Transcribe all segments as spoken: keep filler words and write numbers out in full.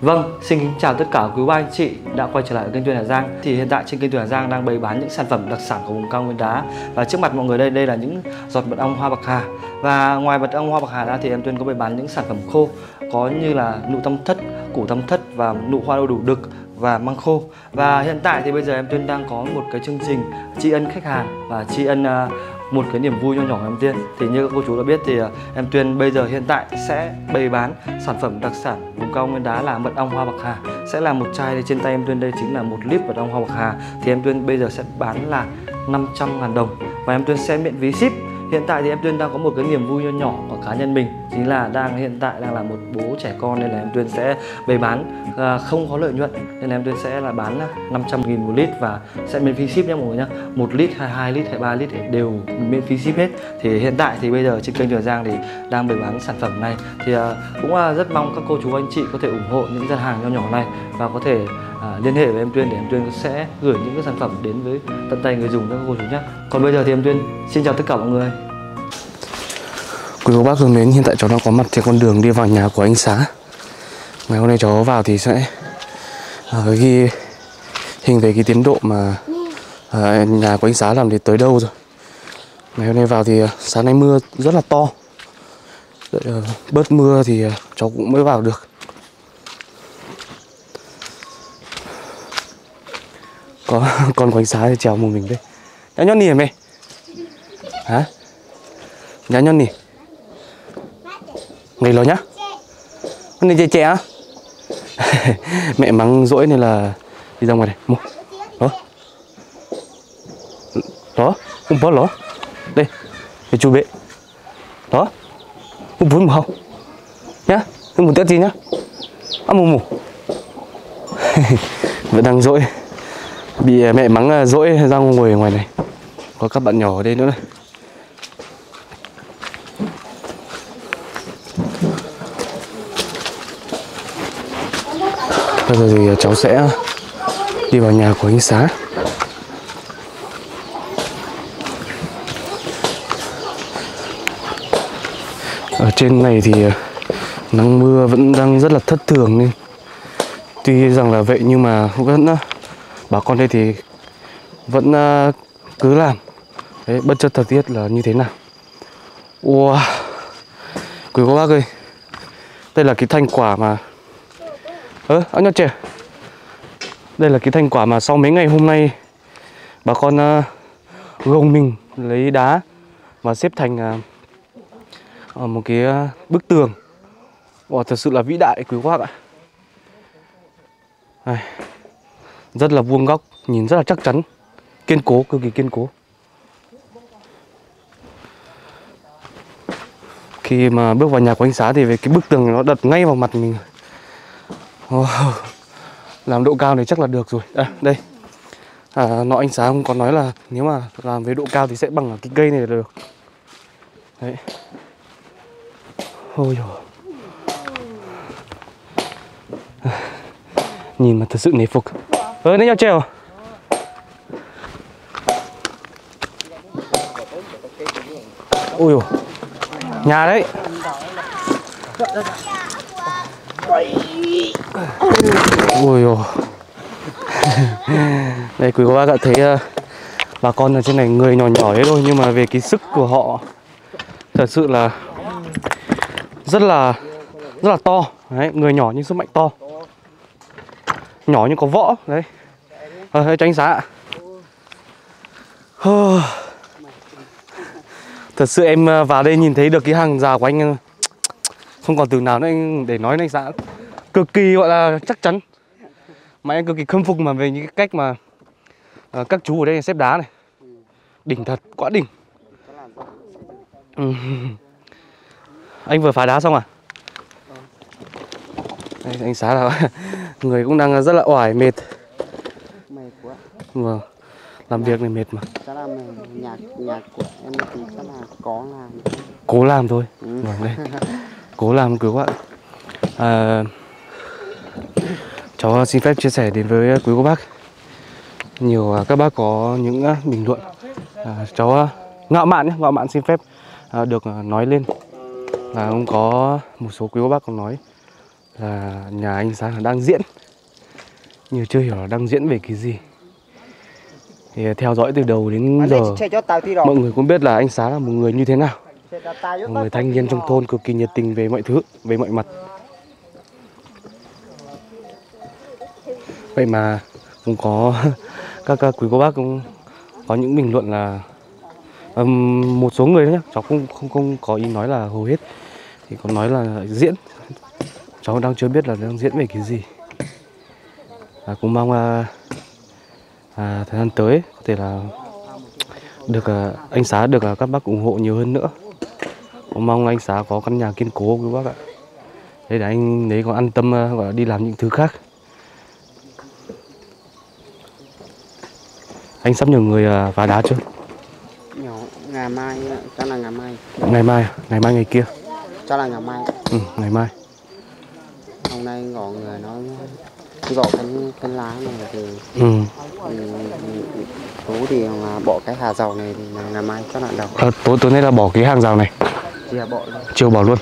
Vâng, xin kính chào tất cả quý ba anh chị đã quay trở lại kênh Tuyên Hà Giang. Thì hiện tại trên kênh Tuyên Hà Giang đang bày bán những sản phẩm đặc sản của vùng cao nguyên đá. Và trước mặt mọi người đây, đây là những giọt mật ong hoa bạc hà. Và ngoài mật ong hoa bạc hà ra thì em Tuyên có bày bán những sản phẩm khô, có như là nụ tam thất, củ tam thất và nụ hoa đậu đủ đực và măng khô. Và hiện tại thì bây giờ em Tuyên đang có một cái chương trình tri ân khách hàng và tri ân uh, một cái niềm vui nho nhỏ của em Tuyên. Thì như các cô chú đã biết thì em Tuyên bây giờ hiện tại sẽ bày bán sản phẩm đặc sản vùng cao nguyên đá là mật ong hoa bạc hà. Sẽ là một chai trên tay em Tuyên đây chính là một lít mật ong hoa bạc hà. Thì em Tuyên bây giờ sẽ bán là năm trăm ngàn đồng và em Tuyên sẽ miễn phí ship. Hiện tại thì em Tuyên đang có một cái niềm vui nho nhỏ của cá nhân mình, chính là đang hiện tại đang là một bố trẻ con nên là em Tuyên sẽ bày bán à, không có lợi nhuận, nên là em Tuyên sẽ là bán năm trăm nghìn một lít và sẽ miễn phí ship nhé mọi người nhé. Một lít hay hai lít hay ba lít đều miễn phí ship hết. Thì hiện tại thì bây giờ trên kênh Tuyên Hà Giang thì đang bày bán sản phẩm này thì à, cũng à, rất mong các cô chú anh chị có thể ủng hộ những gian hàng nho nhỏ này và có thể À, liên hệ với em Tuyên để em Tuyên sẽ gửi những cái sản phẩm đến với tận tay người dùng các cô chú nhé. Còn bây giờ thì em Tuyên xin chào tất cả mọi người. Quý cô bác thân mến, hiện tại cháu đang có mặt trên con đường đi vào nhà của anh Sá. Ngày hôm nay cháu vào thì sẽ à, ghi hình về cái tiến độ mà à, nhà của anh Sá làm thì tới đâu rồi. Ngày hôm nay vào thì à, sáng nay mưa rất là to. Đợi, à, bớt mưa thì à, cháu cũng mới vào được. Có con của anh Sá thì trèo một mình đây. Nhá nhón nỉ mày. Hả? Nhá nhón nỉ. Người lo nhá. Con này trẻ trẻ á. Mẹ mắng dỗi nên là đi ra ngoài này. Mua. Đó. Đó, không bó ló. Đây. Để chú bệ. Đó. Không muốn không? Nhá, không muốn tết gì nhá. Ăn mù mù. Vẫn đang dỗi. Bị mẹ mắng dỗi ra ngồi ngoài này. Có các bạn nhỏ ở đây nữa này. Bây giờ thì cháu sẽ đi vào nhà của anh Sá. Ở trên này thì nắng mưa vẫn đang rất là thất thường nên tuy rằng là vậy nhưng mà vẫn bà con đây thì vẫn uh, cứ làm. Đấy, bất chấp thời tiết là như thế nào. Wow. Quý cô bác ơi, đây là cái thanh quả mà Ơ, à, nhớ trẻ. Đây là cái thanh quả mà sau mấy ngày hôm nay bà con uh, gồng mình lấy đá và xếp thành uh, một cái uh, bức tường. Wow, thật sự là vĩ đại quý cô bác ạ. Đây, rất là vuông góc, nhìn rất là chắc chắn, kiên cố, cực kỳ kiên cố. Khi mà bước vào nhà của anh Sá thì về cái bức tường nó đập ngay vào mặt mình. Oh, làm độ cao này chắc là được rồi. À, đây, à, nó anh Sá cũng có nói là nếu mà làm với độ cao thì sẽ bằng cái cây này là được. Đấy. Ôi dồi. À, nhìn mà thật sự nể phục. Ờ, đấy nhau trèo. Ui dồi, nhà đấy. Ui dồi. Đây quý cô bác ạ, thấy uh, bà con ở trên này người nhỏ nhỏ đấy thôi, nhưng mà về cái sức của họ thật sự là rất là rất là to. Đấy, người nhỏ nhưng sức mạnh to. Nhỏ nhưng có võ, đấy. Ờ, cho anh Sá ạ. Thật sự em vào đây nhìn thấy được cái hàng rào của anh, không còn từ nào nữa để nói với anh Sá. Cực kỳ gọi là chắc chắn. Mà em cực kỳ khâm phục mà về những cái cách mà các chú ở đây xếp đá này. Đỉnh thật, quá đỉnh. Anh vừa phá đá xong à? Đây, anh Sá là người cũng đang rất là oải, mệt. Mệt quá. Vâng, làm việc này mệt mà. Sẽ làm nhạc, nhạc của em thì sẽ là có làm. Cố làm thôi. Ừ. Vâng, đây. Cố làm cứ quá. À, cháu xin phép chia sẻ đến với quý cô bác. Nhiều các bác có những bình luận. À, cháu ngạo mạn nhé, ngạo mạn xin phép được nói lên. Là không có một số quý cô bác còn nói là nhà anh Sá là đang diễn, nhưng chưa hiểu là đang diễn về cái gì. Thì theo dõi từ đầu đến giờ, mọi người cũng biết là anh Sá là một người như thế nào, một người thanh niên trong thôn cực kỳ nhiệt tình về mọi thứ, về mọi mặt. Vậy mà cũng có các, các quý cô bác cũng có những bình luận là um, một số người đó nhá, cháu không không không có ý nói là hầu hết, thì có nói là diễn, cháu đang chưa biết là đang diễn về cái gì. À, cũng mong uh, à, thời gian tới có thể là được uh, anh Sá được uh, các bác ủng hộ nhiều hơn nữa. Cũng mong anh Sá có căn nhà kiên cố quý bác ạ, để anh đấy có an tâm uh, gọi là đi làm những thứ khác. Anh sắp nhờ người phá đá chưa? Nhờ, ngày mai, cho là ngày mai. Ngày mai, ngày mai ngày kia. Cho là ngày mai. Ừ, ngày mai. Hôm nay gọi người nó gọi cái cái lá này thì ừ. Tối thì bỏ cái hàng rào này thì ngày mai cho là đầu. À, tối tối nay là bỏ cái hàng rào này. Chưa bỏ luôn. Chưa bỏ luôn.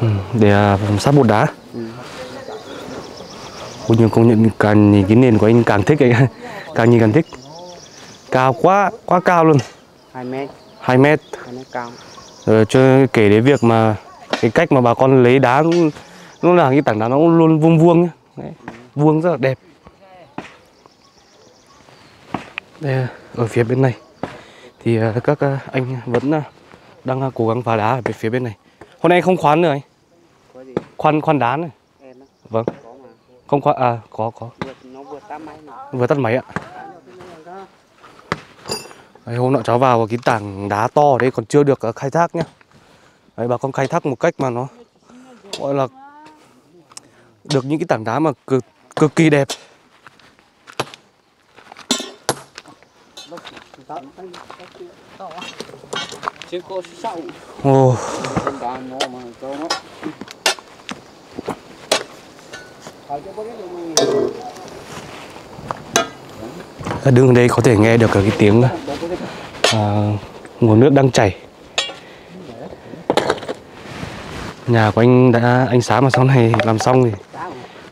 Ừ, để sắp bột đá. Ừ. Ôi, nhưng công nhận càng nhìn cái nền của anh càng thích anh, càng nhìn càng thích. Cao quá, quá cao luôn. Hai mét. Hai mét. Hai mét cao. Rồi chưa kể đến việc mà cái cách mà bà con lấy đá cũng, nó là cái tảng đá nó cũng luôn vuông vuông nhá. Đấy, vuông rất là đẹp. Đây, ở phía bên này thì các anh vẫn đang cố gắng phá đá ở phía bên này. Hôm nay không khoán nữa anh. Khoan khoan đá này. Vâng. Không khoan à, có có. Vừa tắt máy ạ. Đấy, hôm nọ cháu vào cái tảng đá to ở đây còn chưa được khai thác nhá. Đấy, bà con khai thác một cách mà nó gọi là được những cái tảng đá mà cực, cực kỳ đẹp. Ồ. Đứng ở đây có thể nghe được cái tiếng à, nguồn nước đang chảy. Nhà của anh đã anh Sá mà sau này làm xong thì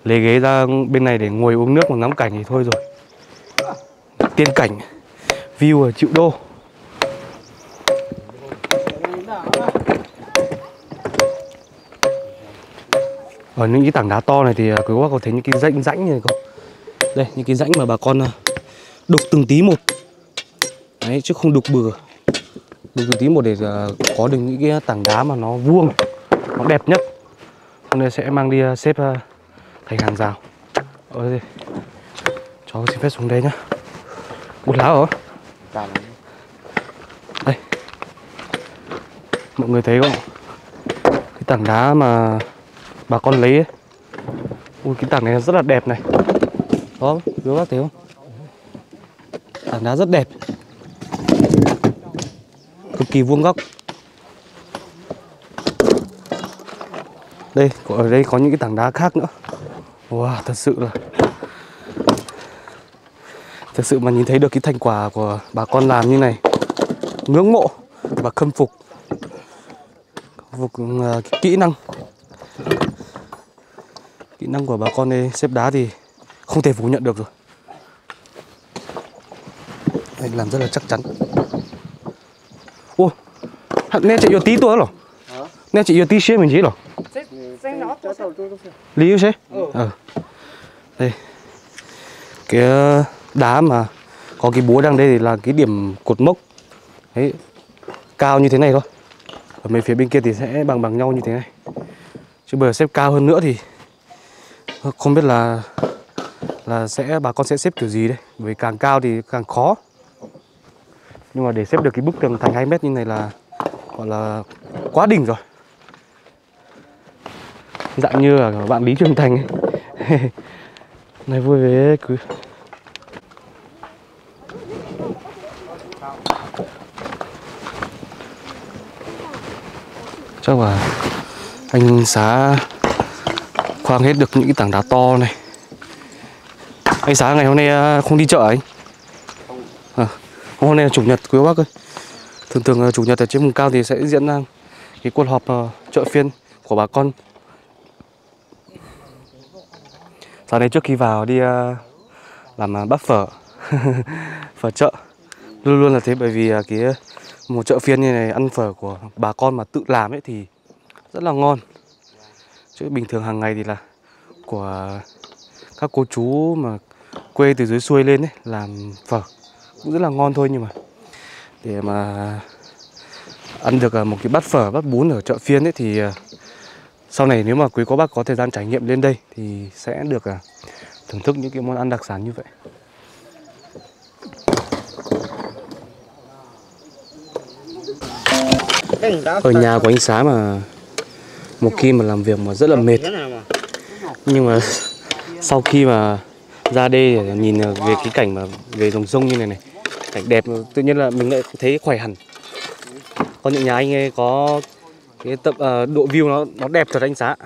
lấy ghế ra bên này để ngồi uống nước mà ngắm cảnh thì thôi rồi. Tiên cảnh, view ở triệu đô. Ở những cái tảng đá to này thì quý bác có thấy những cái rãnh rãnh này không? Đây, những cái rãnh mà bà con đục từng tí một. Đấy, chứ không đục bừa. Đục từng tí một để có được những cái tảng đá mà nó vuông, nó đẹp nhất. Hôm nay sẽ mang đi xếp thành hàng rào. Ở đây. Cháu xin phép xuống đây nhá. Bột lá ở. Đây. Mọi người thấy không? Cái tảng đá mà bà con lấy ấy. Ui, cái tảng này rất là đẹp này. Đó, các bác thấy không? Tảng đá rất đẹp, cực kỳ vuông góc. Đây, ở đây có những cái tảng đá khác nữa. Wow, thật sự là Thật sự mà nhìn thấy được cái thành quả của bà con làm như này, ngưỡng mộ và khâm phục. Khâm phục uh, cái kỹ năng Kỹ năng của bà con đây xếp đá thì không thể phủ nhận được rồi. Anh làm rất là chắc chắn. Ô, nên chị yêu tí tôi rồi. Nên chị yêu tí xe mình chỉ rồi. Lý yêu xe. Ờ. Đây. Cái đá mà có cái búa đang đây thì là cái điểm cột mốc. Đấy. Cao như thế này thôi. Ở mấy phía bên kia thì sẽ bằng bằng nhau như thế này. Chứ bây giờ xếp cao hơn nữa thì không biết là là sẽ bà con sẽ xếp kiểu gì đây, bởi vì càng cao thì càng khó. Nhưng mà để xếp được cái bức tường thành hai mét như này là gọi là quá đỉnh rồi. Dạng như là bạn Lý Trường Thành ấy. Này vui với cứ chắc là anh Sá khoan hết được những cái tảng đá to này. Anh Sá ngày hôm nay không đi chợ ấy. À, hôm nay là chủ nhật quý bác ơi. Thường thường chủ nhật ở trên vùng cao thì sẽ diễn ra cái cuộc họp uh, chợ phiên của bà con. Dạo này trước khi vào đi làm bắp phở phở chợ luôn luôn là thế, bởi vì cái một chợ phiên như này ăn phở của bà con mà tự làm ấy thì rất là ngon, chứ bình thường hàng ngày thì là của các cô chú mà quê từ dưới xuôi lên ấy làm phở cũng rất là ngon thôi, nhưng mà để mà ăn được một cái bát phở, bát bún ở chợ phiên ấy thì sau này nếu mà quý cô bác có thời gian trải nghiệm lên đây thì sẽ được thưởng thức những cái món ăn đặc sản như vậy. Ở nhà của anh Sá mà một khi mà làm việc mà rất là mệt, nhưng mà sau khi mà ra đây để nhìn về cái cảnh mà về dòng sông như này này, cảnh đẹp, tự nhiên là mình lại thấy khỏe hẳn. Có những nhà anh ấy có cái tập uh, độ view nó nó đẹp thật anh Sá.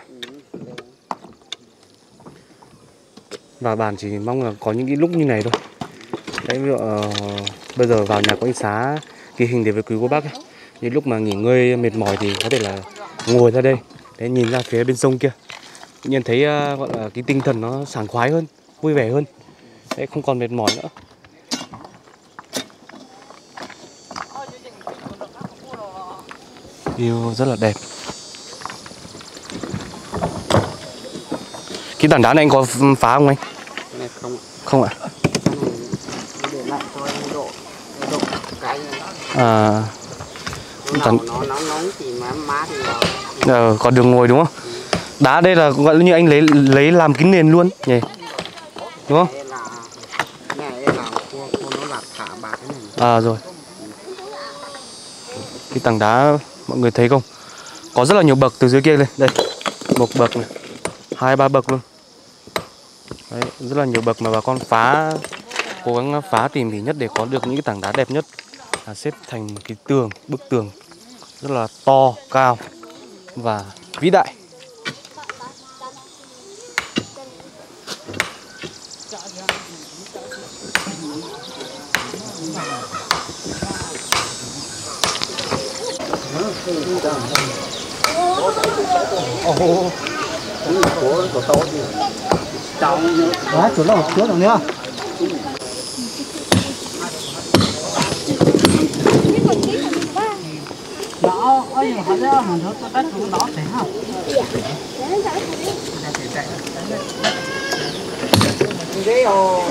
Và bạn chỉ mong là có những cái lúc như này thôi. Đấy, ví dụ, uh, bây giờ vào nhà của anh Sá ghi hình để với quý cô bác ấy. Những lúc mà nghỉ ngơi mệt mỏi thì có thể là ngồi ra đây để nhìn ra phía bên sông kia. Tự nhiên thấy uh, gọi là cái tinh thần nó sảng khoái hơn, vui vẻ hơn. Đấy, không còn mệt mỏi nữa. View rất là đẹp. Cái tảng đá này anh có phá không anh? Này không. Không ạ. Để lại cho độ độ cái này. À. Tảng... Nó nó nóng thì má má thì nó... Ờ, còn đường ngồi đúng không? Ừ. Đá đây là gọi như anh lấy lấy làm cái nền luôn nhỉ. Đúng không? Đây là này đây là cô, cô nó là thả bạc cái này. À rồi. Cái tảng đá mọi người thấy không? Có rất là nhiều bậc từ dưới kia lên. Đây, một bậc này, hai ba bậc luôn. Đấy, rất là nhiều bậc mà bà con phá, cố gắng phá tỉ mỉ nhất để có được những cái tảng đá đẹp nhất, là xếp thành một cái tường, bức tường rất là to, cao và vĩ đại. Đó, chỗ đó một chỗ nữa. Đó, ơi hả đó, hả đó, tất cả đó thế hả? Đấy ồ.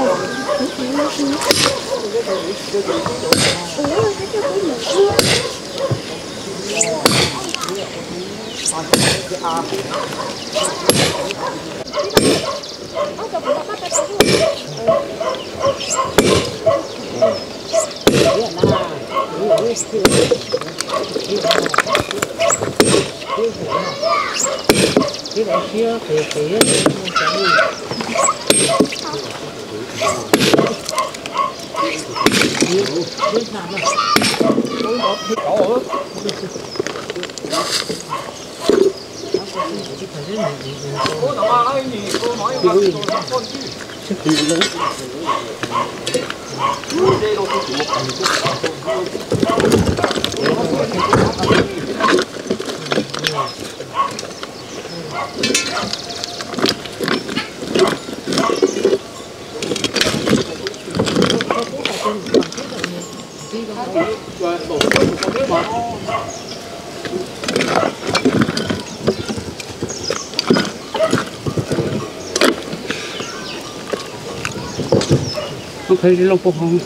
Thấy đi lông không?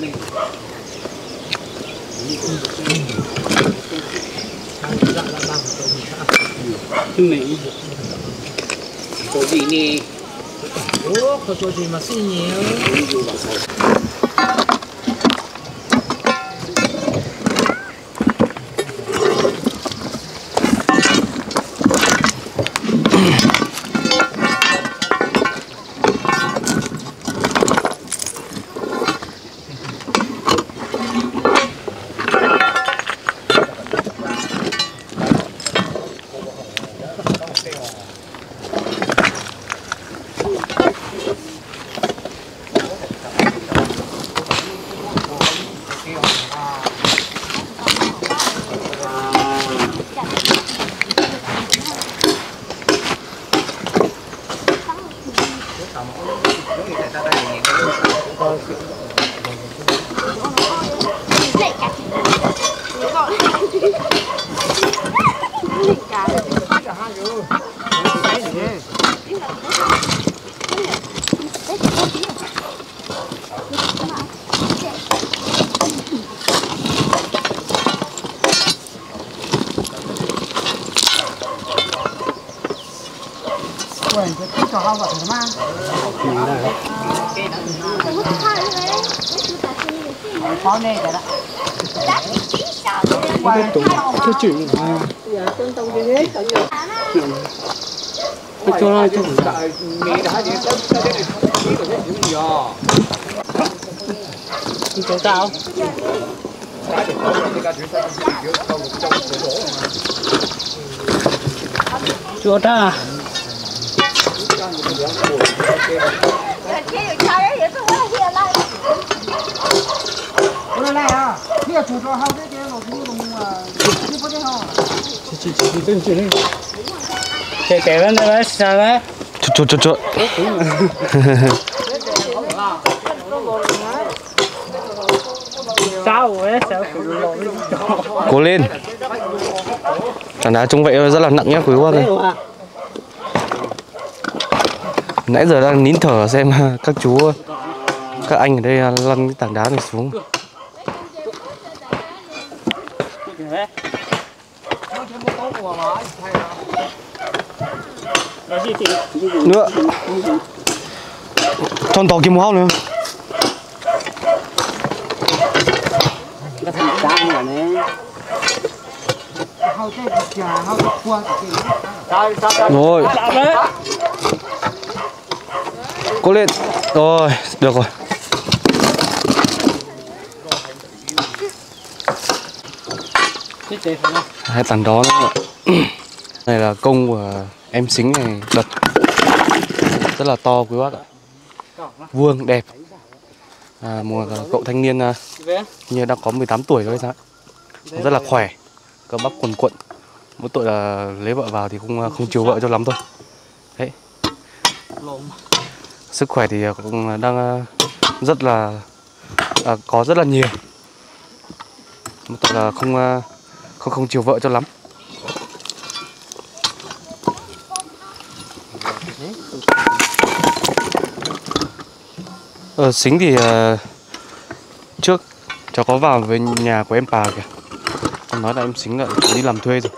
Mình có gì nè? Ủa, có chỗ gì mà xin nhiều? Hãy subscribe cho kênh Đề Chia để không bỏ lỡ làm giống như ta đây nhìn cho hao vật nó mang. Có nè rồi đó. Cái chuyện này. Dạ, tương tông cái ghế cho nhiều. Cái cho cho nghĩ đã gì tới tới cái này cũng giò. Cái tao. Cái được không trong cái đổ mà. Chua ta. Hãy subscribe cho kênh Đề Chia để không bỏ lỡ những video hấp dẫn. Nãy giờ đang nín thở xem các chú, các anh ở đây lăn cái tảng đá này xuống. Nữa. Con tàu kia mù hóc nữa. Rồi. Cố lên. Rồi, được rồi. Hai tảng đó nữa. Này là công của em Xính này đật. Rất là to quý bác ạ. Vuông đẹp. À, một cậu thanh niên như đã có mười tám tuổi rồi sao? Rất là khỏe. Cơ bắp quần quận. Mỗi tội là lấy vợ vào thì cũng không chiều vợ cho lắm thôi. Đấy. Sức khỏe thì cũng đang rất là à, có rất là nhiều. Một tội là không không không chiều vợ cho lắm. Ờ, Xính thì à, trước cháu có vào với nhà của em bà kìa. Còn nói là em Xính lại đi làm thuê rồi.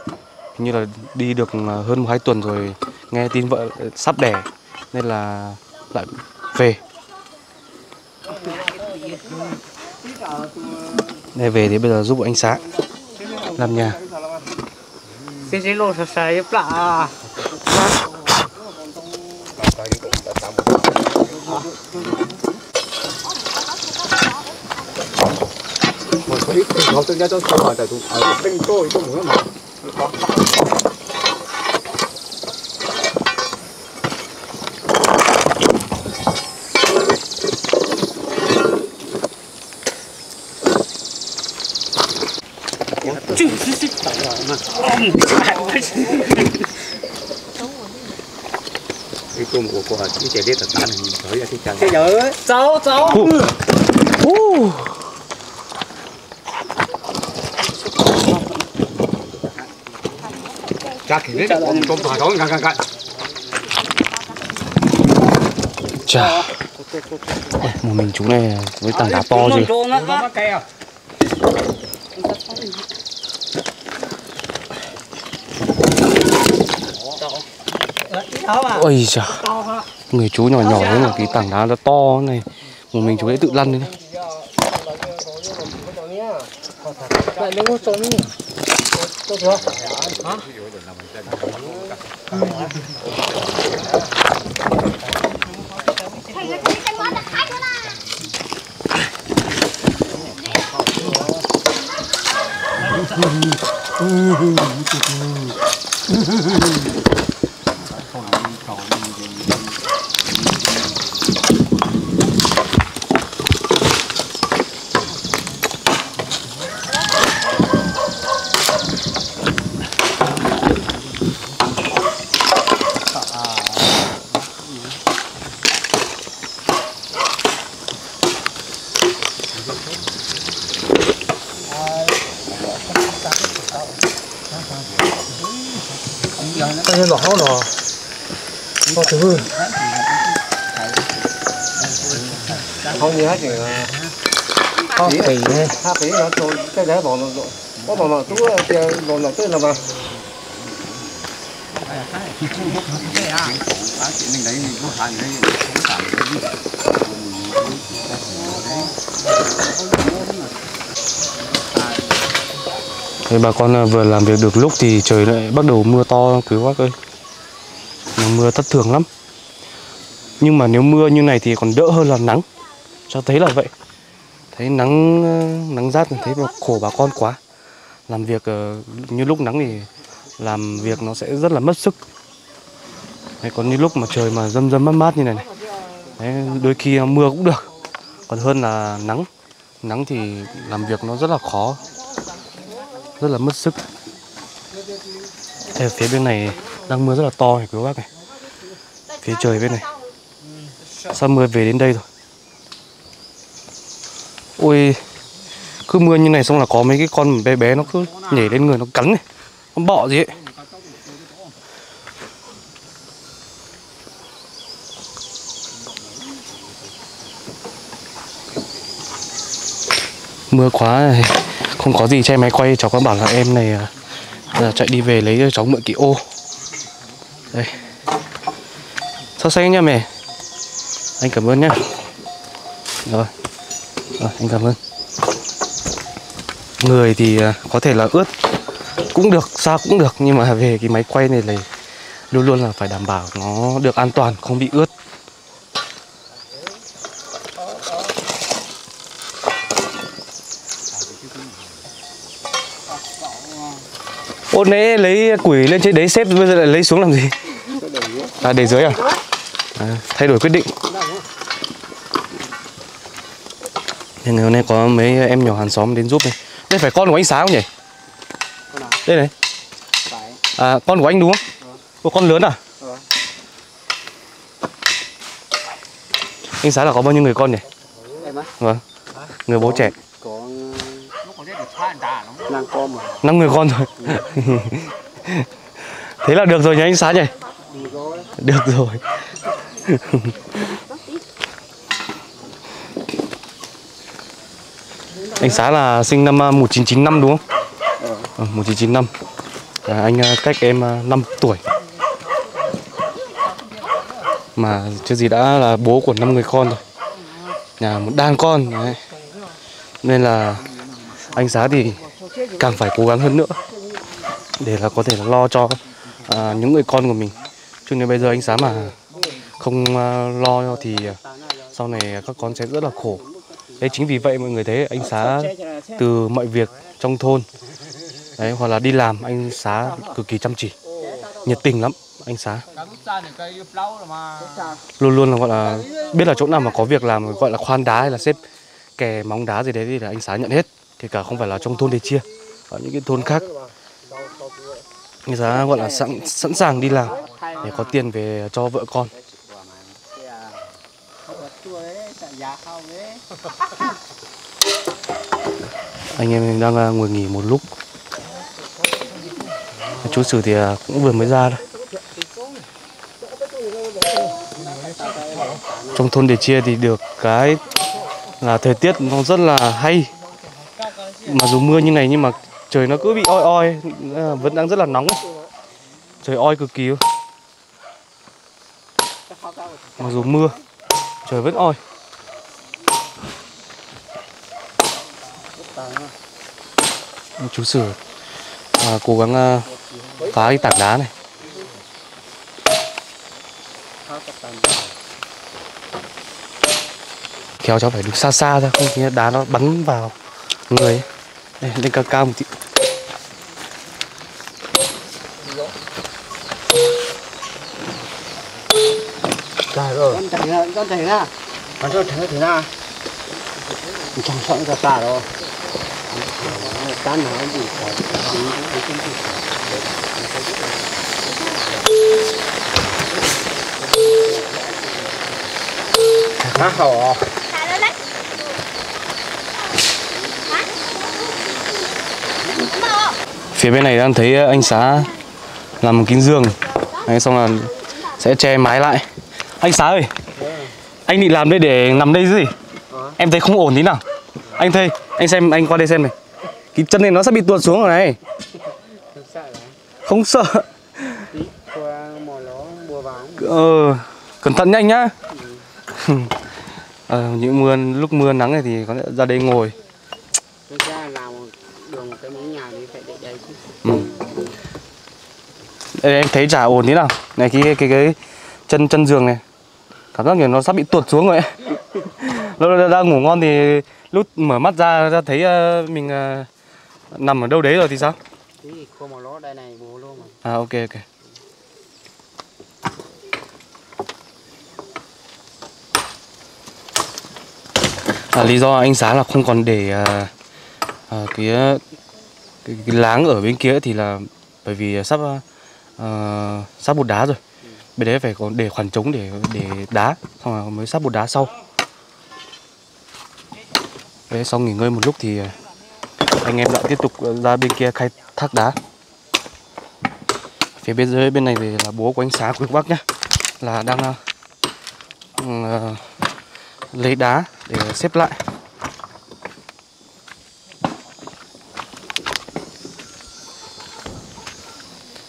Hình như là đi được hơn một hai tuần rồi, nghe tin vợ sắp đẻ nên là lại về. Đây về thì bây giờ giúp anh Sá làm nhà. Cái cơm của cô chỉ chạy đét là tan hình thổi ra cái chân. Cái dở cháu cháu. Chắc thì đấy ông tôm thổi thổi căng căng. Chà. Một mình chú này với tảng đá to gì. Ôi trời, người chú nhỏ nhỏ đấy mà cái tảng đá nó to này, một mình chú ấy tự lăn đấy. Cái này là háo nọ, to thứ. Không như hết rồi. Há phì này, há phì nó trôi cái đá bỏ nó rồi. Có bỏ nó túi kia bỏ nó tới là vào. Mình đấy mình có hàng đấy không tạm được. Thì bà con vừa làm việc được lúc thì trời lại bắt đầu mưa to quý quá ơi. Nó mưa thất thường lắm. Nhưng mà nếu mưa như này thì còn đỡ hơn là nắng. Cho thấy là vậy. Thấy nắng nắng rát thì thấy khổ bà con quá. Làm việc như lúc nắng thì làm việc nó sẽ rất là mất sức. Đấy, còn như lúc mà trời mà râm râm mát mát như này này. Đấy, đôi khi mưa cũng được. Còn hơn là nắng. Nắng thì làm việc nó rất là khó. Rất là mất sức. Ở phía bên này đang mưa rất là to này quý bác này. Phía trời bên này. Sao mưa về đến đây rồi. Ôi, cứ mưa như này xong là có mấy cái con bé bé nó cứ nhảy lên người nó cắn này. Con bọ gì ấy. Mưa quá này. Không có gì che máy quay, cháu có bảo là em này là chạy đi về lấy cho cháu mượn cái ô. Đây. Sao xanh nha mẹ. Anh cảm ơn nhá. Rồi. Rồi, anh cảm ơn. Người thì có thể là ướt cũng được, sao cũng được, nhưng mà về cái máy quay này là luôn luôn là phải đảm bảo nó được an toàn, không bị ướt. Ô nế lấy củi lên trên đấy xếp, bây giờ lại lấy xuống làm gì? À, để dưới à? À, thay đổi quyết định. Nên hôm nay có mấy em nhỏ hàng xóm đến giúp này. Đây phải con của anh Sá không nhỉ? Đây này. À, con của anh đúng không? Ô, con lớn à? Anh Sá là có bao nhiêu người con nhỉ? Vâng. Người bố trẻ. năm người con rồi. Thế là được rồi nhỉ anh Sá nhỉ? Được rồi. Anh Sá là sinh năm một nghìn chín trăm chín mươi lăm đúng không? Ừ, một nghìn chín trăm chín mươi lăm. À, anh cách em năm tuổi. Mà chứ gì đã là bố của năm người con rồi. Nhà một đàn con. Đấy. Nên là anh Sá thì càng phải cố gắng hơn nữa để là có thể là lo cho à, những người con của mình. Chứ nếu bây giờ anh Sá mà không uh, lo thì sau này các con sẽ rất là khổ. Đấy, chính vì vậy mọi người thấy anh Sá từ mọi việc trong thôn đấy, hoặc là đi làm, anh Sá cực kỳ chăm chỉ, nhiệt tình lắm. Anh Sá luôn luôn là gọi là biết là chỗ nào mà có việc làm gọi là khoan đá hay là xếp kè móng đá gì đấy thì là anh Sá nhận hết, kể cả không phải là trong thôn Đề Chia, ở những cái thôn khác. Anh Sá gọi là sẵn sẵn sàng đi làm để có tiền về cho vợ con. Anh em đang ngồi nghỉ một lúc. Chú Sử thì cũng vừa mới ra thôi. Trong thôn Đề Chia thì được cái là thời tiết nó rất là hay. Mặc dù mưa như này nhưng mà trời nó cứ bị oi oi, vẫn đang rất là nóng. Trời oi cực kỳ. Mặc dù mưa, trời vẫn oi. Chú Sử à, cố gắng uh, phá cái tảng đá này. Kéo cháu phải đứng xa xa ra, không thì đá nó bắn vào người. Đây, lên cao cao một tí. Trời ơi. Con thử ra, con thử ra. Con thử thử ra. Chẳng sợ ra tà đâu. Phía bên này đang thấy anh Sá làm một kính giường. Đấy, xong là sẽ che mái lại. Anh Sá ơi, anh định làm đây để nằm đây gì? Em thấy không ổn tí nào. Anh thấy, anh xem, anh qua đây xem này. Cái chân này nó sẽ bị tuột xuống rồi này. Không sợ. Ờ, cẩn thận nhanh nhá. Ờ, những mưa, lúc mưa nắng này thì có lẽ ra đây ngồi. Ừ. Đây, em thấy chả ổn thế nào. Này cái cái cái, cái chân chân giường này. Cảm giác như nó sắp bị tuột xuống rồi ấy. Lúc đang ngủ ngon thì lúc mở mắt ra ra thấy uh, mình uh, nằm ở đâu đấy rồi thì sao? À ok ok. À, lý do anh Sá là không còn để uh, uh, cái, cái, cái láng ở bên kia thì là bởi vì sắp uh, sắp bột đá rồi. Ừ. Bên đấy phải còn để khoảng trống để để đá, xong rồi mới sắp bột đá sau. Đấy, xong nghỉ ngơi một lúc thì anh em lại tiếp tục ra bên kia khai thác đá. Phía bên dưới bên này thì là bố của anh Sá, của bác nhá, là đang uh, uh, lấy đá để xếp lại.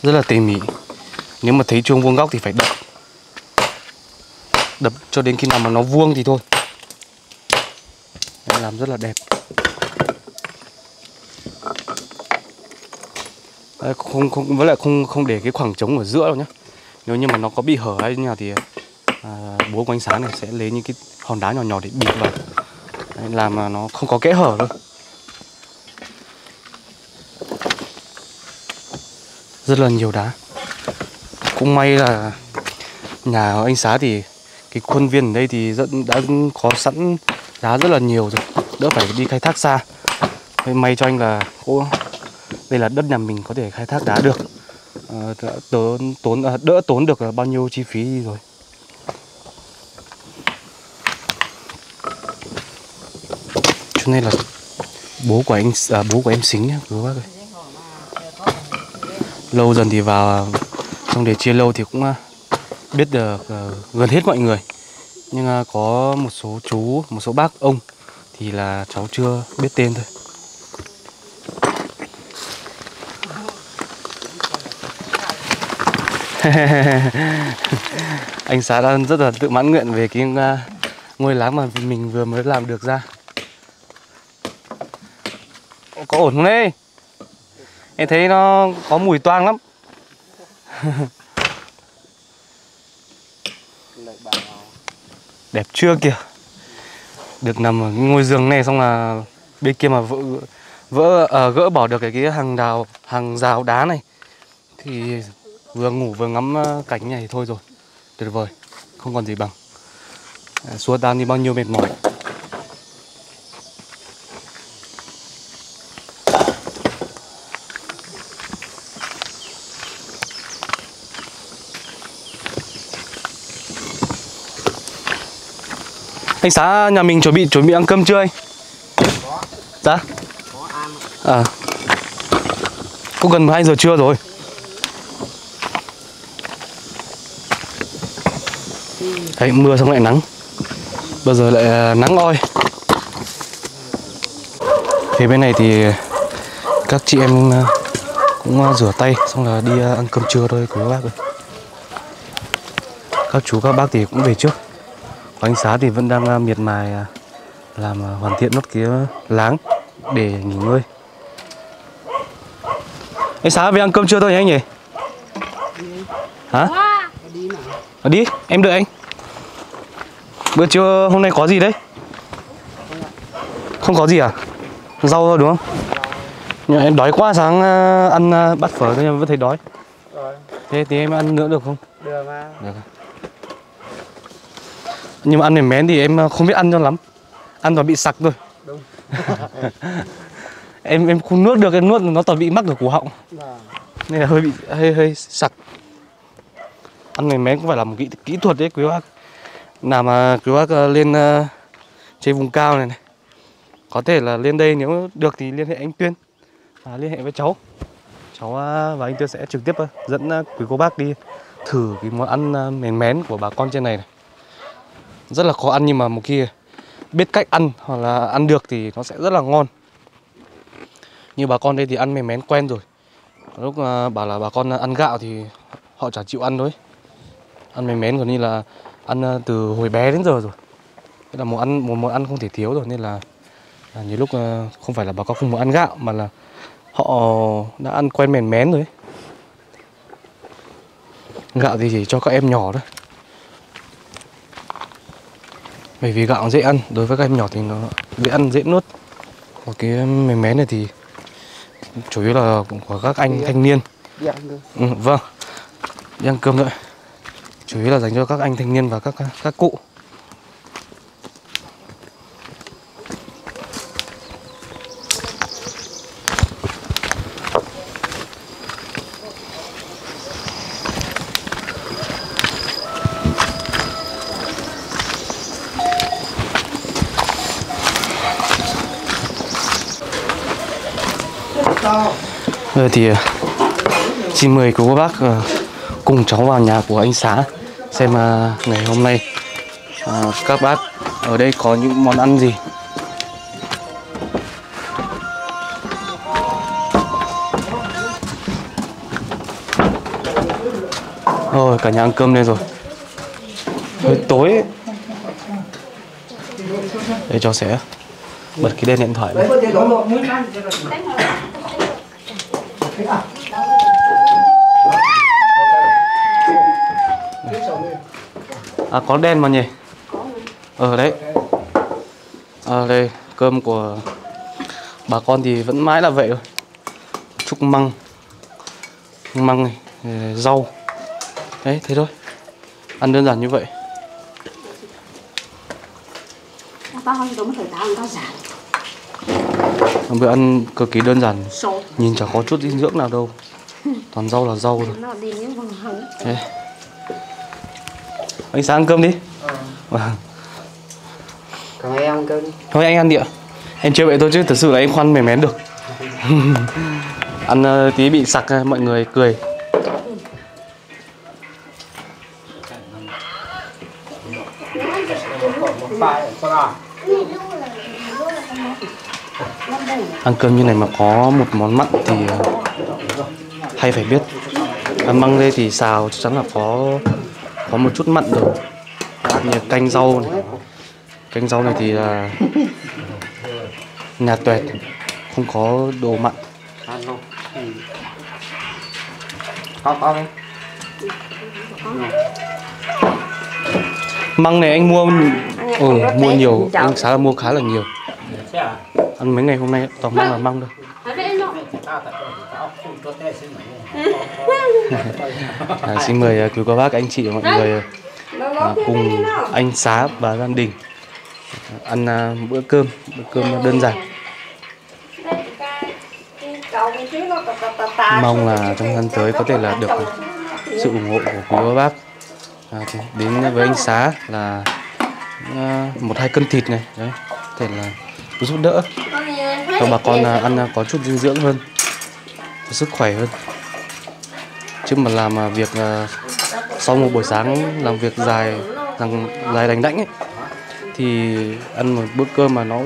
Rất là tỉ mỉ. Nếu mà thấy chuông vuông góc thì phải đập. Đập cho đến khi nào mà nó vuông thì thôi. Đấy, làm rất là đẹp. Đấy, không không với lại không không để cái khoảng trống ở giữa đâu nhá. Nếu như mà nó có bị hở hay như nào thì à, bố của anh Sá này sẽ lấy những cái hòn đá nhỏ nhỏ để bịt vào. Đấy, làm mà nó không có kẽ hở thôi. Rất là nhiều đá. Cũng may là nhà anh Sá thì cái khuôn viên ở đây thì rất, đã có sẵn đá rất là nhiều rồi, đỡ phải đi khai thác xa. Thế may cho anh là ô, đây là đất nhà mình có thể khai thác đá được. À, tốn, tốn, à, đỡ tốn được bao nhiêu chi phí đi rồi. Chỗ này là bố của anh, à, bố của em Xính nhá, bác ơi. Lâu dần thì vào trong Đề Chia lâu thì cũng biết được gần hết mọi người. Nhưng có một số chú, một số bác, ông thì là cháu chưa biết tên thôi. Anh Sá đang rất là tự mãn nguyện về cái ngôi láng mà mình vừa mới làm được ra. Có ổn không đấy? Em thấy nó có mùi toang lắm. Đẹp chưa kìa. Được nằm ở ngôi giường này, xong là bên kia mà vỡ, vỡ à, gỡ bỏ được cái, cái hàng đào, hàng rào đá này thì vừa ngủ vừa ngắm cảnh này thì thôi rồi. Tuyệt vời, không còn gì bằng. à, Xua tan đi bao nhiêu mệt mỏi. Anh Sá nhà mình chuẩn bị chuẩn bị ăn cơm chưa anh? Có. Dạ? Có ăn. À. Cũng gần mười hai giờ trưa rồi. Đấy, mưa xong lại nắng. Bây giờ lại nắng oi. Phía bên này thì các chị em cũng rửa tay xong là đi ăn cơm trưa thôi của các bác ơi. Các chú các bác thì cũng về trước. Anh Sá thì vẫn đang miệt mài làm hoàn thiện nốt cái láng để nghỉ ngơi. Anh Sá về ăn cơm trưa thôi nhỉ anh nhỉ? Hả? Ở đi, em đợi anh. Bữa trưa hôm nay có gì đấy? Không có gì à? Rau thôi đúng không? Nhưng em đói quá, sáng ăn bát phở thôi em vẫn thấy đói. Thế thì em ăn nữa được không? Được mà. Được. Nhưng mà ăn mềm mén thì em không biết ăn cho lắm. Ăn toàn bị sặc thôi. Đúng. em em không nuốt được, em nuốt nó toàn bị mắc ở cổ họng. À. Nên là hơi bị hơi hơi sặc. Ăn mềm mén cũng phải là một kỹ, kỹ thuật đấy quý bác. Nào mà quý bác lên uh, trên vùng cao này này. Có thể là lên đây nếu được thì liên hệ anh Tuyên, à, liên hệ với cháu. cháu và anh Tuyên sẽ trực tiếp dẫn quý cô bác đi thử cái món ăn mén mén của bà con trên này này. Rất là khó ăn nhưng mà một khi biết cách ăn hoặc là ăn được thì nó sẽ rất là ngon. Như bà con đây thì ăn mén mén quen rồi. Lúc bảo là bà con ăn gạo thì họ chả chịu ăn thôi. Ăn mén mén còn như là ăn từ hồi bé đến giờ rồi. Thế là một ăn một món ăn không thể thiếu rồi, nên là nhiều lúc không phải là bà con không muốn ăn gạo mà là họ đã ăn quen mén mén rồi. Gạo thì chỉ cho các em nhỏ thôi, bởi vì gạo dễ ăn, đối với các em nhỏ thì nó dễ ăn dễ nuốt. Còn cái mén mén này thì chủ yếu là của các anh thanh niên. Ừ, vâng, đi ăn cơm thôi. Chủ yếu là dành cho các anh thanh niên và các các cụ. Giờ thì xin mời cô bác cùng cháu vào nhà của anh Sá xem ngày hôm nay các bác ở đây có những món ăn gì. Rồi cả nhà ăn cơm đây rồi. Hơi tối ấy. Đây cháu sẽ bật cái đèn điện thoại này. À, có đen mà nhỉ? Ờ đấy. À, đây cơm của bà con thì vẫn mãi là vậy thôi. Chúc măng, măng này, rau. Đấy thế thôi. Ăn đơn giản như vậy. Bữa ăn cực kỳ đơn giản, nhìn chẳng có chút dinh dưỡng nào đâu, toàn rau là rau rồi. Đấy. Anh Sá ăn cơm đi. Ừ. Còn em ăn cơm đi. Thôi anh ăn đi ạ. Em chơi vậy thôi chứ thực sự là em khoan mẻ mén được. Ăn tí bị sặc mọi người cười. Ăn cơm như này mà có một món mặn thì hay phải biết. Ăn măng đây thì xào chắc chắn là có có một chút mặn rồi. Như canh rau này, canh rau này thì là nhà tuệt, không có đồ mặn. Măng này anh mua, ừ, mua nhiều, anh Sá là mua khá là nhiều. Ăn mấy ngày hôm nay toàn măng là măng thôi. À, xin mời quý cô bác, anh chị và mọi người à, cùng anh Sá và gia đình ăn à, bữa cơm, bữa cơm đơn giản. Mong là trong tháng tới có thể là được sự ủng hộ của quý cô bác. À, đến với anh Sá là một hai cân thịt này, đấy, có thể là giúp đỡ cho bà con ăn có chút dinh dưỡng hơn, có sức khỏe hơn. Chứ mà làm việc sau một buổi sáng làm việc dài rằng dài đánh đánh ấy, thì ăn một bữa cơm mà nó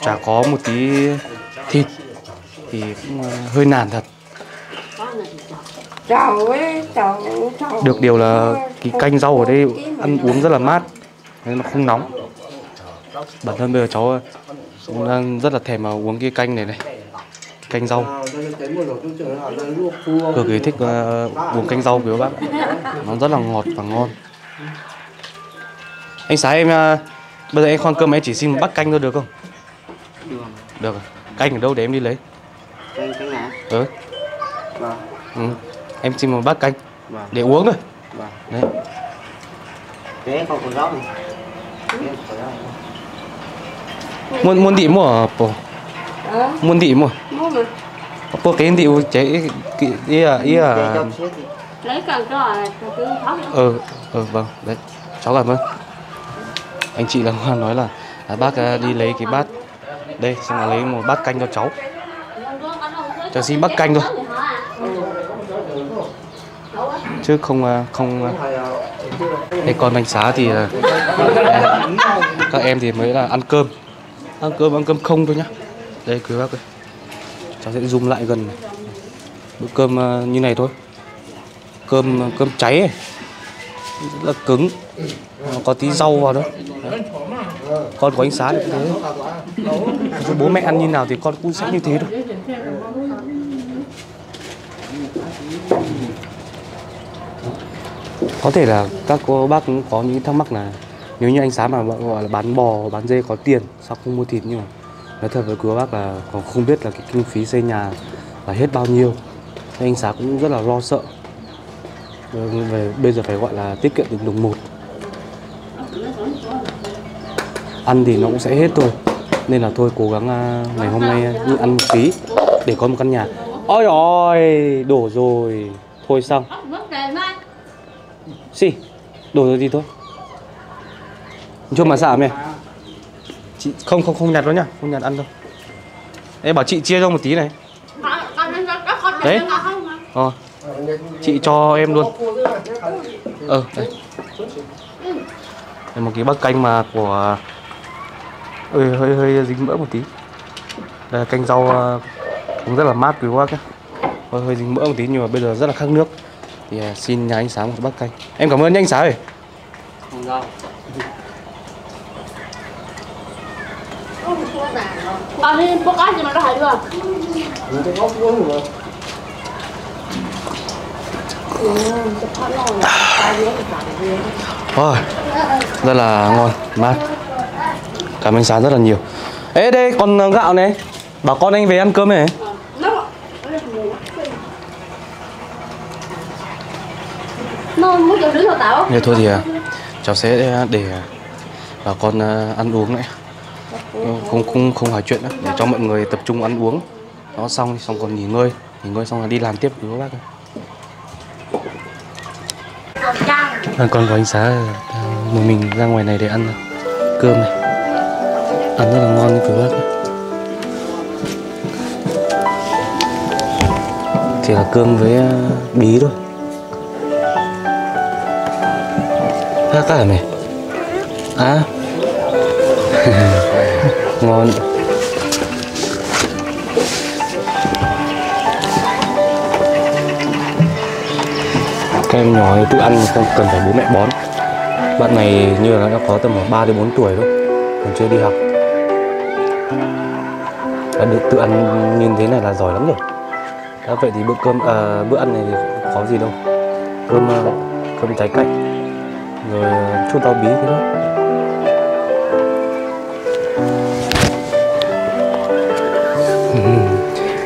chả có một tí thịt thì cũng hơi nản thật. Được điều là cái canh rau ở đây ăn uống rất là mát nên nó không nóng. Bản thân bây giờ cháu cũng đang rất là thèm mà uống cái canh này này, canh rau. Cực kỳ thích uh, uống canh rau quý bác, nó rất là ngọt và ngon. Anh Sá em uh, bây giờ em khoan cơm em chỉ xin một bát canh thôi được không? Được. Canh ở đâu để em đi lấy? Canh canh nào? Ừ. Ừ. Em xin một bát canh để uống thôi. Đấy. Thế còn còn rau này. Muốn muốn đi mua po. Muốn đi mua. Po cái đi chế cái ý à ý à. Lấy cần cho cứ tháo. Ờ ờ vâng, đấy. Cháu cảm ơn. Anh chị là nói là, là bác đi lấy cái bát. Đây, xong là lấy một bát canh cho cháu. Cháu xin bát canh thôi. chứ không không cái con đánh xá thì các em thì mới là ăn cơm ăn cơm ăn cơm không thôi nhá. Đây quý bác ơi, cháu sẽ zoom lại gần này. Bữa cơm như này thôi, cơm cơm cháy ấy, rất là cứng, có tí rau vào đó. Đấy. Con của anh Sá thì thế, bố mẹ ăn như nào thì con cũng sẽ như thế thôi. Có thể là các cô bác cũng có những thắc mắc là nếu như anh Sá mà gọi là bán bò, bán dê có tiền sao không mua thịt, nhưng mà nói thật với cô bác là còn không biết là cái kinh phí xây nhà là hết bao nhiêu. Anh Sá cũng rất là lo sợ. Về bây giờ phải gọi là tiết kiệm từng đồng một. Ăn thì nó cũng sẽ hết thôi, nên là thôi cố gắng ngày hôm nay ăn một tí để có một căn nhà. Ôi ôi, đổ rồi. Thôi xong. Xì, đổ rồi thì thôi. Cho mà xả mày. Chị không không không nhặt nó nhá, không nhặt ăn đâu. Em bảo chị chia cho một tí này. Đấy. Ờ. Chị cho em luôn. Ờ đây. Đây một cái bát canh mà của hơi hơi hơi dính mỡ một tí. Đây canh rau cũng rất là mát quý quá kìa. Hơi hơi dính mỡ một tí nhưng mà bây giờ rất là khát nước. Thì xin nhà anh Sá một bát canh. Em cảm ơn nha anh Sá ơi. Không sao. Tao đi bốc ăn nhưng mà nó hại chưa? Ôi, rất là ngon, mát. Cảm ơn Sá rất là nhiều. Ê đây, còn gạo này. Bảo con anh về ăn cơm này. Thế thôi thì à, cháu sẽ để bà con ăn uống này. Không không không hỏi chuyện nữa, để cho mọi người tập trung ăn uống. Nó xong xong còn nghỉ ngơi, nghỉ ngơi xong là đi làm tiếp với các bác ạ. Con của anh Sá một mình ra ngoài này để ăn cơm này, ăn rất là ngon như các bác. Chỉ là cơm với bí thôi. Khác cả mày. À. Ngon. Các em nhỏ tự ăn không cần phải bố mẹ bón. Bạn này như là nó có tầm khoảng ba đến bốn tuổi thôi, còn chưa đi học. Đã được tự ăn như thế này là giỏi lắm rồi. Đã vậy thì bữa cơm à, bữa ăn này thì có gì đâu. Cơm cơm trái cách rồi chút rau bí thế đó.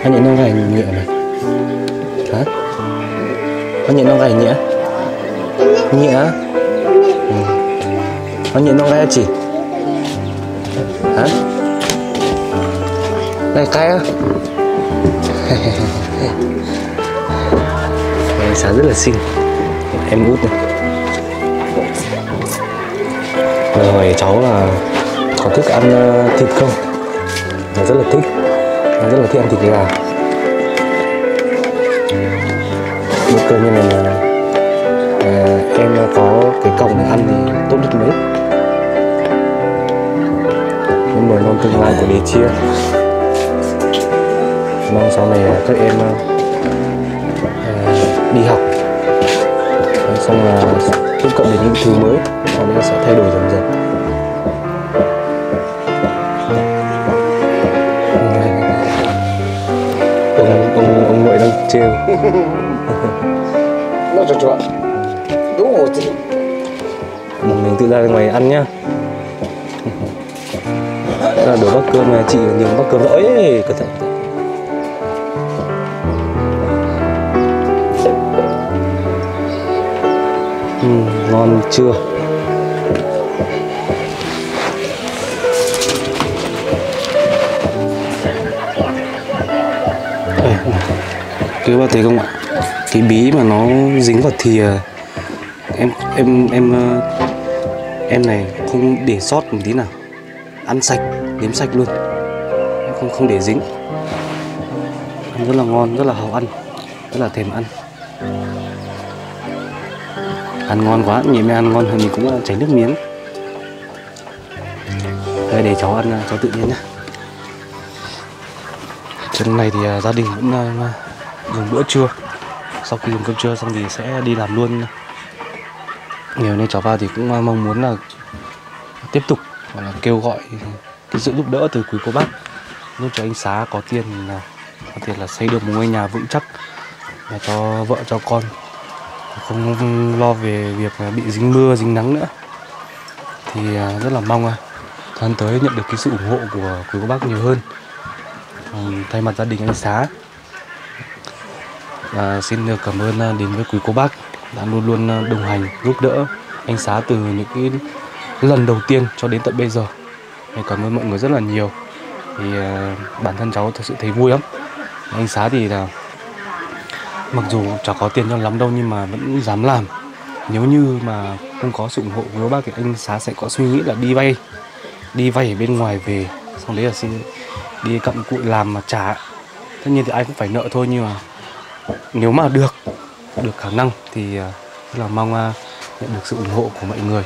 Anh nhận nó gầy nhẹ này. Hả? Anh nhận nó gầy nhẹ. Nhẹ á? Ừ. Anh nhận nó gầy chị. Hả? Này cái á. Anh Sá rất là xinh. Em út này. Rồi cháu là có thích ăn thịt không? Nó rất là thích. Nó rất là thích ăn thịt gà. Bữa cơm như này là à, em có cái còng để ăn thì tốt nhất mấy. Những mùa non tương lai của Đề Chia. Mong sau này các em à, đi học xong là tiếp cận đến những thứ mới, sau đó sẽ thay đổi dần dần. Ông ông ông nội đang trêu. Nó trò chuyện. Đúng rồi. Mình tự ra ngoài ăn nhá. Là đổ bát cơm này chị nhường bát cơm rỗi ấy, cẩn thận. Ừ, ngon chưa? Các bạn thấy không ạ? Cái bí mà nó dính vào thìa em em em em này không để sót một tí nào, ăn sạch, nếm sạch luôn, không không để dính. Ăn rất là ngon, rất là hào ăn, rất là thèm ăn. Ăn ngon quá, nhìn mẹ ăn ngon thì mình cũng chảy nước miếng. Đây để cháu ăn, cháu tự nhiên nhá. Trong này thì gia đình cũng dùng bữa trưa. Sau khi dùng cơm trưa xong thì sẽ đi làm luôn. Nhiều nên cháu vào thì cũng mong muốn là tiếp tục gọi là kêu gọi cái sự giúp đỡ từ quý cô bác, giúp cho anh Sá có tiền là có tiền là xây được một ngôi nhà vững chắc và cho vợ cho con, không lo về việc bị dính mưa dính nắng nữa. Thì rất là mong thời gian tới nhận được cái sự ủng hộ của quý cô bác nhiều hơn. Thay mặt gia đình anh Sá và xin được cảm ơn đến với quý cô bác đã luôn luôn đồng hành giúp đỡ anh Sá từ những cái lần đầu tiên cho đến tận bây giờ. Mình cảm ơn mọi người rất là nhiều. Thì bản thân cháu thật sự thấy vui lắm. Anh Sá thì là mặc dù cháu có tiền cho lắm đâu nhưng mà vẫn dám làm. Nếu như mà không có sự ủng hộ của bác thì anh Sá sẽ có suy nghĩ là đi vay, đi vay ở bên ngoài về, xong đấy là xin đi cặm cụi làm mà trả. Tất nhiên thì ai cũng phải nợ thôi, nhưng mà nếu mà được được khả năng thì rất là mong nhận được sự ủng hộ của mọi người.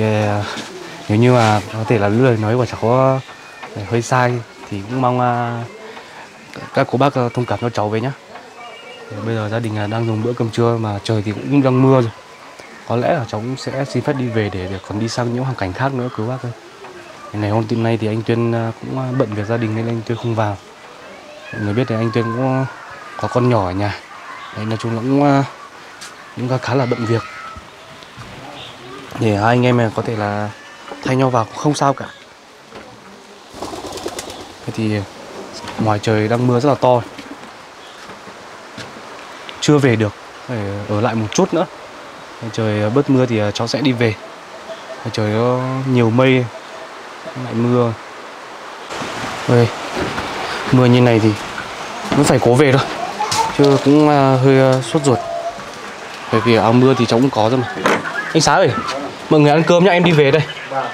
Yeah. Nếu như mà có thể là lời nói của cháu hơi sai thì cũng mong các cô bác thông cảm cho cháu với nhé. Bây giờ gia đình đang dùng bữa cơm trưa mà trời thì cũng đang mưa rồi. Có lẽ là cháu cũng sẽ xin phép đi về để, để còn đi sang những hoàn cảnh khác nữa cứ bác ơi. Ngày hôm tin nay thì anh Tuyên cũng bận việc gia đình nên anh Tuyên không vào. Mọi người biết thì anh Tuyên cũng có con nhỏ ở nhà. Đấy, nói chung là cũng, cũng khá là bận việc. Để hai anh em này có thể là thay nhau vào cũng không sao cả. Thế thì ngoài trời đang mưa rất là to, chưa về được, phải ở lại một chút nữa. Trời bớt mưa thì cháu sẽ đi về. Trời có nhiều mây lại mưa. Ê, mưa như này thì cũng phải cố về thôi, chứ cũng hơi sốt ruột. Bởi vì áo mưa thì cháu cũng có rồi mà. Anh Sá ơi, mọi người ăn cơm nhá, em đi về đây.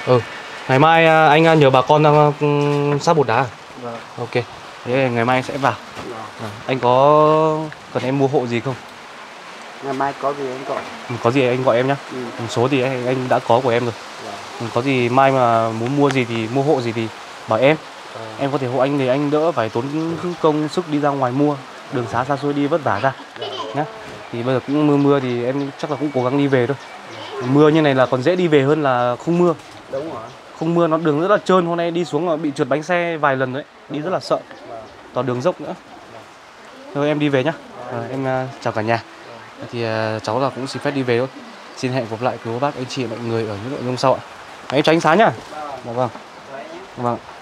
Ừ. Ngày mai anh nhờ bà con sắp bột đá. Ok, thế ngày mai anh sẽ vào. Anh có cần em mua hộ gì không? Ngày mai có gì anh gọi. Có gì anh gọi em nhá. Ừ. Số thì anh, anh đã có của em rồi. Vâng. Có gì mai mà muốn mua gì thì mua hộ gì thì bảo em. Ừ. Em có thể hộ anh thì anh đỡ phải tốn công sức đi ra ngoài mua. Đường xá xa xôi đi vất vả ra. Vâng. Nhá. Thì bây giờ cũng mưa mưa thì em chắc là cũng cố gắng đi về thôi. Vâng. Mưa như này là còn dễ đi về hơn là không mưa. Đúng rồi. Không mưa nó đường rất là trơn, hôm nay đi xuống là bị trượt bánh xe vài lần đấy. Đi rất là sợ. Vâng. Toàn đường dốc nữa. Vâng. Thôi em đi về nhá. Vâng. À, em uh, chào cả nhà. Thì uh, cháu là cũng xin phép đi về thôi. Xin hẹn gặp lại quý cô bác, anh chị, mọi người ở những nội dung sau ạ. Hãy tránh sáng nhá. Vâng. Vâng.